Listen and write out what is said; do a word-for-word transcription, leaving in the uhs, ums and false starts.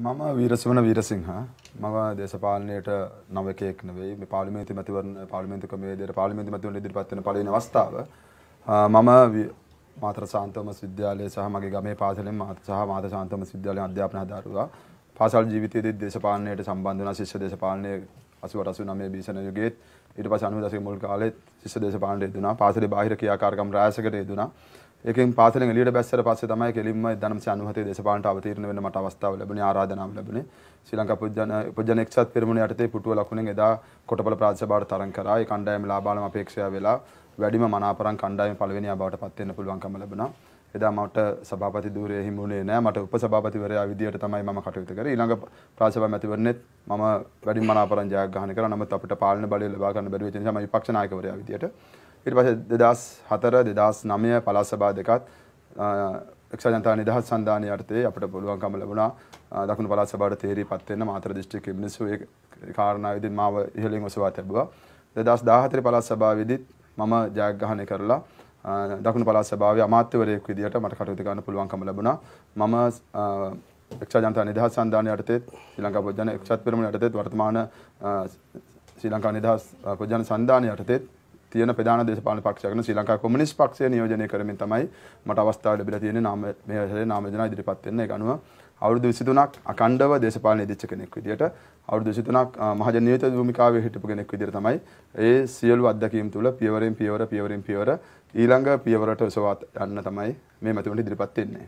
මම වීරසේන වීරසිංහ මම දේශපාලනයේට නවකයෙක් නෙවෙයි මේ පාර්ලිමේන්තු මැතිවරණ පාර්ලිමේන්තු කමිටුවේ පාර්ලිමේන්තු මැතිවරණ ඉදිරිපත් වෙන පළවෙනි අවස්ථාව මම මාතර සාන්තෝමස් විද්‍යාලය සහ මගේ ගමේ පාසලෙන් මාතර සහ මාතර සාන්තෝමස් විද්‍යාලයෙන් අධ්‍යාපන ආධාරුවා පාසල් ජීවිතයේදී දේශපාලනයට සම්බන්ධ වුණා ශිෂ්‍ය දේශපාලනයේ අසූ අට අසූ නවය බිසන යුගයේ ඊට පස්සේ අනූ දශකයේ මුල් කාලේ ශිෂ්‍ය දේශපාලනයට යෙදුණා පාසලේ බාහිර ක්‍රියාකාරකම් රාශියකට යෙදුණා ඒකෙන් පාසලෙන් එළියට බැස්සලා පස්සේ තමයි කෙලින්ම එක්දහස් නවසිය අනූ හතේ දේශපාලනට අවතීර්ණ වෙන්න මට අවස්ථාව ලැබුණේ ආරාධනාව ලැබුණේ ශ්‍රී ලංකා පොදුජන පොදුජන එක්සත් පෙරමුණ යටතේ පුටුව ලකුණෙන් එදා කොටපල ප්‍රාදේශ සභාවට තරඟ කරා ඒ කණ්ඩායම ලාභාලම අපේක්ෂා වෙලා වැඩිම මනාපරම් කණ්ඩායමේ පළවෙනියා බවට පත් වෙන්න පුළුවන්කම ලැබුණා එදා මට සභාපති ධූරය හිමුනේ නැහැ මට උපසභාපතිවරයා විදියට තමයි මම කටයුතු කරේ ඊළඟ ප්‍රාදේශ සභාව මැතිවරණෙත් මම වැඩිම මනාපරම් ජයග්‍රහණය කරා නමුත් අපිට පාලන බලය ලබා ගන්න බැරි වෙච්ච නිසා මම විපක්ෂ නායකවරයා විදියට ඊට පස්සේ දෙදහස් හතර දෙදහස් නවය පළාත් සභා දෙකත් එක්සත් ජනතා නිදහස් සන්ධානය යටතේ අපිට පුළුවන්කම ලැබුණා දකුණු පළාත් සභාවට තේරීපත් වෙන්න මාතර දිස්ත්‍රික්කයේ මිනිස්සු ඒ කාරණාවෙදී මාව ඉහළින් ඔසවා තිබුවා දෙදහස් දහහතරේ පළාත් සභාවේදීත් මම ජයග්‍රහණය කරලා දකුණු පළාත් සභාවේ අමාත්‍යවරයෙක් විදියට මට කටයුතු කරන්න පුළුවන්කම ලැබුණා මම එක්සත් ජනතා නිදහස් සන්ධානය යටතේ ශ්‍රී ලංකා පොදුජන එක්සත් පෙරමුණ යටතේ වර්තමාන ශ්‍රී ලංකා නිදහස් පොදුජන සන්ධානය යටතේ තියෙන ප්‍රධාන දේශපාලන පක්ෂයකන ශ්‍රී ලංකා කොමියුනිස්ට් පක්ෂය නියෝජනය කරමින් තමයි මට අවස්ථාව ලැබිලා තියෙන්නේ නාම මේ හැලේ නාම යෝජනා ඉදිරිපත් වෙන්න. ඒක අනුව අවුරුදු විසි තුනක් අඛණ්ඩව දේශපාලනයේ යෙදිච්ච කෙනෙක් විදියට අවුරුදු විසි තුනක් මහජන නියත භූමිකාවේ හිටපු කෙනෙක් විදියට තමයි ඒ සියලු අත්දැකීම් තුළ පියවරෙන් පියවර පියවරෙන් පියවර ඊළඟ පියවරට ඔසවා යන්න තමයි මේ මැතිවරණ ඉදිරිපත් වෙන්නේ.